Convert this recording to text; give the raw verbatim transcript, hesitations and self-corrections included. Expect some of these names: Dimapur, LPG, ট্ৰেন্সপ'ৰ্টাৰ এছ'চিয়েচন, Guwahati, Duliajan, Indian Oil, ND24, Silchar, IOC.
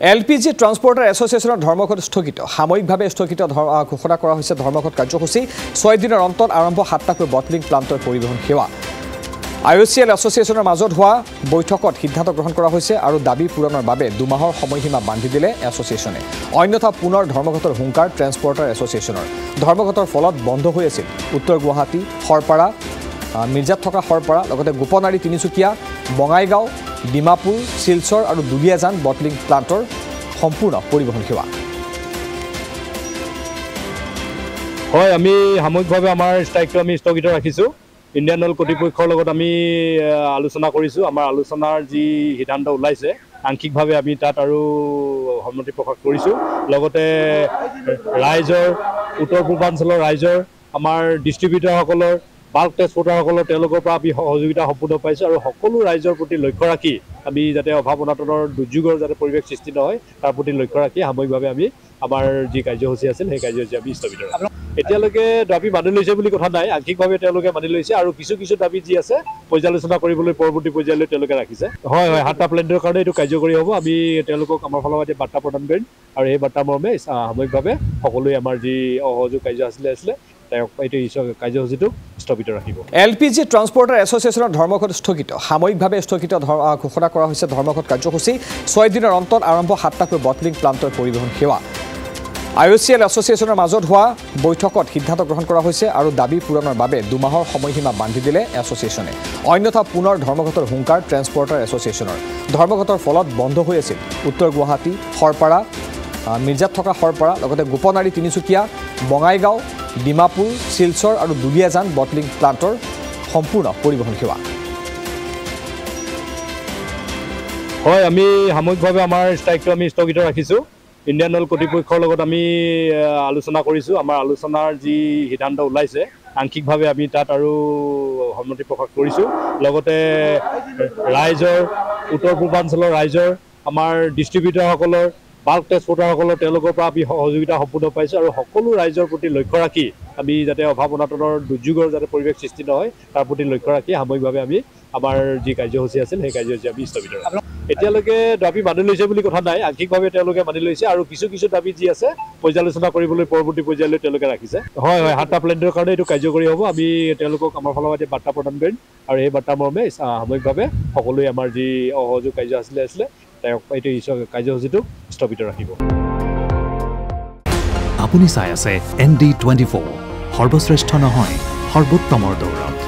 L P G Transporter Association of Dharmakot Stogita, সাময়িকভাৱে স্থগিত ঘোষণা কৰা হৈছে ধৰ্মঘট কাৰ্যসূচী ছয় দিনৰ অন্তত আৰম্ভ সাতটাকৈ বটলিং প্লান্টৰ পৰিবহন সেৱা I O C Associationৰ মাজত হোৱা বৈঠকত সিদ্ধান্ত গ্ৰহণ কৰা হৈছে আৰু দাবী পূৰণৰ বাবে দুমাহৰ সময়সীমা বান্ধি দিলে এছ'চিয়েচনে অন্যথা পুনৰ ধৰ্মঘটৰ হুংকাৰ ট্ৰান্সপ'ৰ্টাৰ এছ'চিয়েচনৰ ধৰ্মঘটৰ ফলত বন্ধ হৈ আছিল উত্তৰ গুৱাহাটী হৰপাৰা মিৰ্জাত থকা হৰপাৰা লগতে গোপনাৰী তিনিচুকীয়া বঙাইগাঁও ডিমাপুৰ শিলচৰ আৰু দুলিয়াজান বটলিং প্লান্টৰ সম্পূৰ্ণ পৰিবহন সেৱা হয় আমি সাময়িকভাৱে আমাৰ ষ্ট্ৰাইকটো আমি স্থগিত ৰাখিছো Indian Oil কৰ্তৃপক্ষৰ লগত আমি আলোচনা কৰিছো আমাৰ আলোচনাৰ যি সিদ্ধান্ত ওলাইছে আংশিকভাৱে আমি তাত আৰু সন্মতি প্ৰকাশ কৰিছো লগতে ৰাইজৰ উত্তৰ পূৰ্বাঞ্চলৰ ৰাইজৰ আমাৰ ডিস্ট্ৰিবিউটৰসকলৰ বাল্ক ট্ৰান্সপ'ৰ্টাৰসকলৰ তেওঁলোকৰ পৰা আমি সহযোগিতা সম্পূৰ্ণ পাইছো আৰু সকলো ৰাইজৰ প্ৰতি লক্ষ্য ৰাখি আমি যাতে অভাৱনাটনৰ দুৰ্যোগৰ যাতে পৰিৱেশ সৃষ্টি নহয় তাৰ প্ৰতি লক্ষ্য ৰাখি সাময়িকভাৱে আমি আমাৰ যি কাৰ্যসূচী আছিল সেই কাৰ্যসূচী আমি স্থগিত ৰাখিছো এতিয়ালৈকে দাবী মানি লৈছে বুলি কথা নাই আংশিকভাৱে তেওঁলোকে মানি লৈছে আৰু কিছু কিছু দাবী যি আছে পৰ্যালোচনা কৰিবলৈ পৰৱৰ্তী পৰ্যায়লৈ তেওঁলোকে ৰাখিছে হয় হয় সাতটা প্লেণ্টৰ কাৰণে এইটো কাৰ্যকৰী হ'ব আমি তেওঁলোকক আমাৰ ফালৰপৰা বাৰ্তা প্ৰদান কৰিম আৰু এই বাৰ্তা মৰ্মে সাময়িকভাৱে সকলোৱে আমাৰ যি অসহযোগ কাৰ্য আছিলে আছিলে L P G Transporter Association of Dharmakot Stogita, সাময়িকভাৱে স্থগিত ঘোষণা কৰা হৈছে ধৰ্মঘট কাৰ্যসূচী ছয় দিনৰ অন্তত আৰম্ভ সাতটাকৈ বটলিং প্লান্টৰ পৰিবহন সেৱা I O C Associationৰ মাজত হোৱা বৈঠকত সিদ্ধান্ত গ্ৰহণ কৰা হৈছে আৰু দাবী পূৰণৰ বাবে দুমাহৰ সময়সীমা বান্ধি দিলে এছ'চিয়েচনে অন্যথা পুনৰ ধৰ্মঘটৰ হুংকাৰ ট্ৰান্সপ'ৰ্টাৰ এছ'চিয়েচনৰ ধৰ্মঘটৰ ফলত বন্ধ হৈ আছিল উত্তৰ গুৱাহাটী হৰপাৰা মিৰ্জাত থকা হৰপাৰা লগতে গোপনাৰী Tinsukia Bongaigaon Dimapur, Silchar, and Duliajan bottling planter, Hampuna, Poribohon Sewa. Hoy, ami samoyikbhabe amar striketo ami sthogito rakhisu. Indian Oil kortripokkor logot ami alochona korisu. Amar alochonar ji siddhanto olaise, anshikbhabe ami tat aru sommoti prokash korisu. Logote raijor, uttor purbanchol raijor, amar distributorসকলৰ bulk ট্ৰান্সপ'ৰ্টাৰসকলৰ তেওঁলোকৰ পৰা আমি সহযোগিতা সম্পূৰ্ণ পাইছো আৰু সকলো ৰাইজৰ প্ৰতি লক্ষ্য ৰাখি আমি যাতে অভাৱনাটনৰ দুৰ্যোগৰ যাতে পৰিৱেশ সৃষ্টি নহয় তাৰ প্ৰতি লক্ষ্য ৰাখি সাময়িকভাৱে আমি আমাৰ যি কাৰ্যসূচী আছিল সেই কাৰ্যসূচী আমি স্থগিত ৰাখিছো এতিয়ালৈকে দাবী মানি লৈছে বুলি কথা নাই আংশিকভাৱে তেওঁলোকে মানি লৈছে আৰু কিছু কিছু দাবী যি আছে পৰ্যালোচনা কৰিবলৈ পৰৱৰ্তী পৰ্যায়লৈ তেওঁলোকে ৰাখিছে হয় হয় সাতটা প্লেণ্টৰ কাৰণে এইটো কাৰ্যকৰী হ'ব আমি তেওঁলোকক আমাৰ ফালৰপৰা বাৰ্তা প্ৰদান কৰিম আৰু এই বাৰ্তা মৰ্মে সাময়িকভাৱে সকলোৱে আমাৰ যি অসহযোগ কাৰ্য আছিলে আছিলে আপুনি চাই আছে N D twenty-four সৰ্বশ্ৰেষ্ঠ নহয় সৰ্বোত্তমৰ দৌৰ